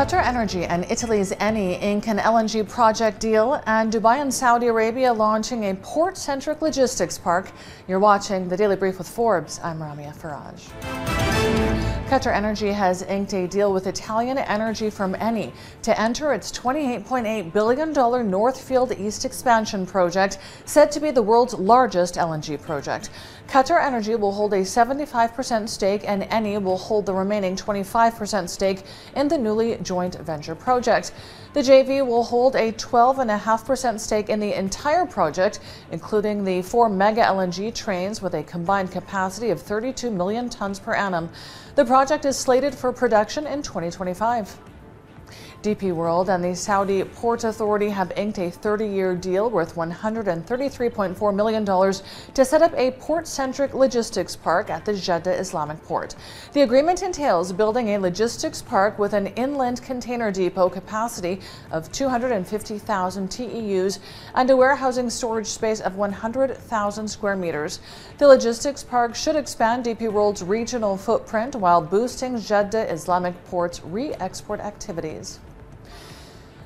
Qatar Energy and Italy's Eni ink an LNG project deal, and Dubai and Saudi Arabia launching a port-centric logistics park. You're watching The Daily Brief with Forbes. I'm Ramia Farraj. Qatar Energy has inked a deal with Italian energy firm Eni to enter its $28.8 billion Northfield East expansion project, said to be the world's largest LNG project. Qatar Energy will hold a 75% stake and Eni will hold the remaining 25% stake in the newly joint venture project. The JV will hold a 12.5% stake in the entire project, including the 4 mega LNG trains with a combined capacity of 32 million tons per annum. The project is slated for production in 2025. DP World and the Saudi Port Authority have inked a 30-year deal worth $133.4 million to set up a port-centric logistics park at the Jeddah Islamic Port. The agreement entails building a logistics park with an inland container depot capacity of 250,000 TEUs and a warehousing storage space of 100,000 square meters. The logistics park should expand DP World's regional footprint while boosting Jeddah Islamic Port's re-export activities.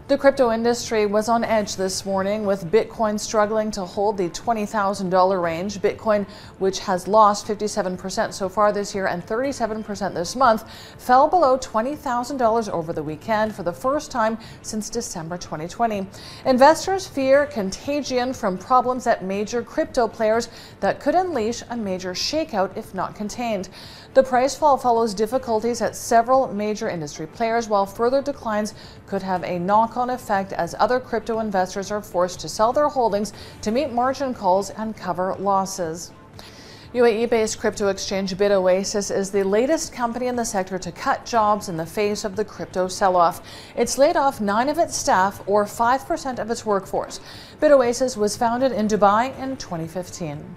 The crypto industry was on edge this morning, with Bitcoin struggling to hold the $20,000 range. Bitcoin, which has lost 57% so far this year and 37% this month, fell below $20,000 over the weekend for the first time since December 2020. Investors fear contagion from problems at major crypto players that could unleash a major shakeout if not contained. The price fall follows difficulties at several major industry players, while further declines could have a knock-on effect as other crypto investors are forced to sell their holdings to meet margin calls and cover losses. UAE-based crypto exchange BitOasis is the latest company in the sector to cut jobs in the face of the crypto sell-off. It's laid off 9 of its staff, or 5% of its workforce. BitOasis was founded in Dubai in 2015.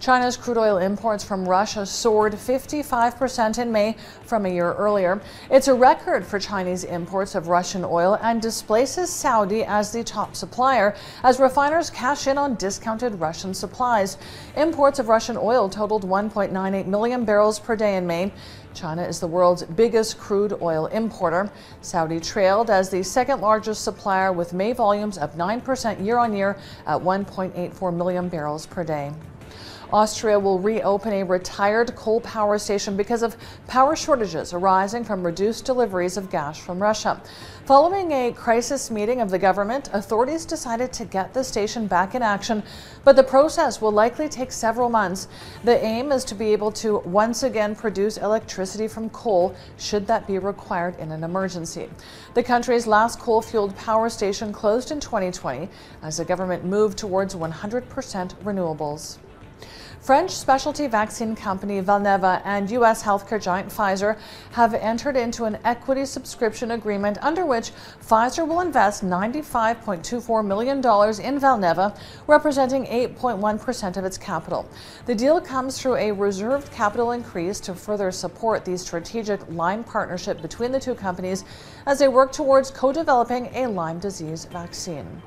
China's crude oil imports from Russia soared 55% in May from a year earlier. It's a record for Chinese imports of Russian oil and displaces Saudi as the top supplier as refiners cash in on discounted Russian supplies. Imports of Russian oil totaled 1.98 million barrels per day in May. China is the world's biggest crude oil importer. Saudi trailed as the second largest supplier, with May volumes up 9% year-on-year at 1.84 million barrels per day. Austria will reopen a retired coal power station because of power shortages arising from reduced deliveries of gas from Russia. Following a crisis meeting of the government, authorities decided to get the station back in action, but the process will likely take several months. The aim is to be able to once again produce electricity from coal should that be required in an emergency. The country's last coal-fueled power station closed in 2020 as the government moved towards 100% renewables. French specialty vaccine company Valneva and U.S. healthcare giant Pfizer have entered into an equity subscription agreement under which Pfizer will invest $95.24 million in Valneva, representing 8.1% of its capital. The deal comes through a reserved capital increase to further support the strategic Lyme partnership between the two companies as they work towards co-developing a Lyme disease vaccine.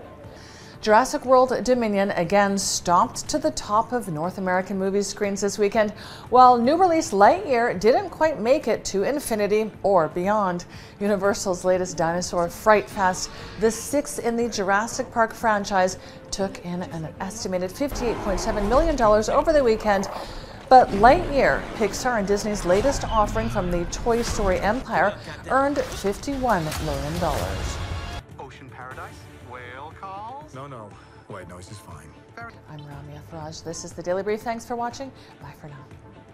Jurassic World Dominion again stomped to the top of North American movie screens this weekend, while new release Lightyear didn't quite make it to infinity or beyond. Universal's latest dinosaur Fright Fest, the 6th in the Jurassic Park franchise, took in an estimated $58.7 million over the weekend. But Lightyear, Pixar and Disney's latest offering from the Toy Story empire, earned $51 million. Ocean Paradise? Whale calls? No. White noise is fine. I'm Ramia Farraj. This is The Daily Brief. Thanks for watching. Bye for now.